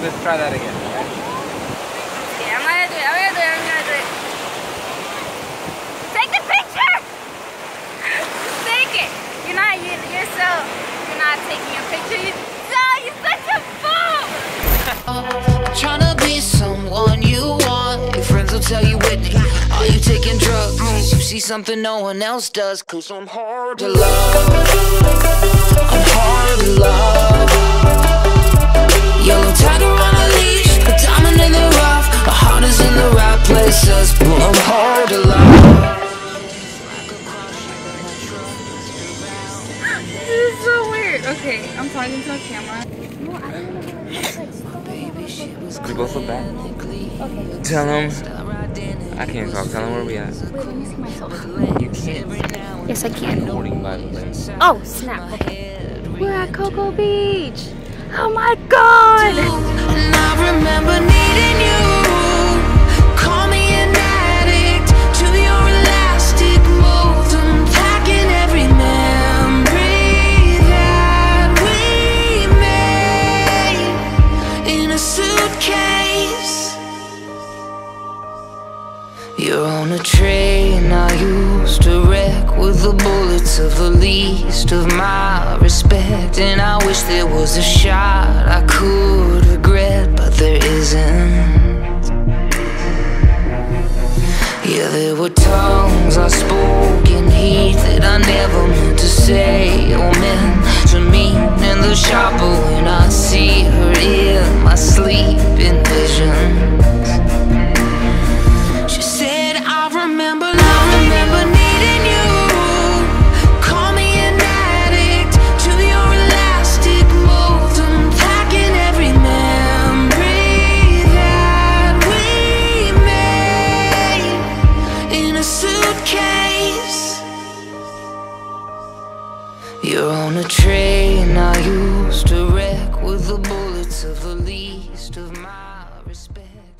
Let's try that again. Okay, I'm gonna do it. I'm gonna do it. Take the picture. Take it. You're not taking a picture. You're such a fool. Trying to be someone you want. Your friends will tell you Whitney. Are you taking drugs? You see something no one else does. 'Cause I'm hard to love. I'm hard to love. Yellow tiger on a leash, a diamond in the rough. Our heart is in the right place. Us, boom, I'm hard to love. This is so weird. Okay, I'm talking to a camera. No, I don't know what it looks like. We both look back. Okay. Tell him. I can't talk. Tell him where we at. Wait, let me see myself. You can't. Yes, I can. Oh, snap. Okay. We're at Cocoa Beach. Oh my God. And I remember needing you. Call me an addict to your elastic moves. I'm packing every memory that we made in a suitcase. You're on a train I used to wreck with the bullets of the least of my respect. And I wish there was a shot I could regret, but there isn't. Yeah, there were tongues I spoke in heat that I never meant to say or meant to mean. And the shopper when I see her in my sleeping visions. You're on a train I used to wreck with the bullets of the least of my respect.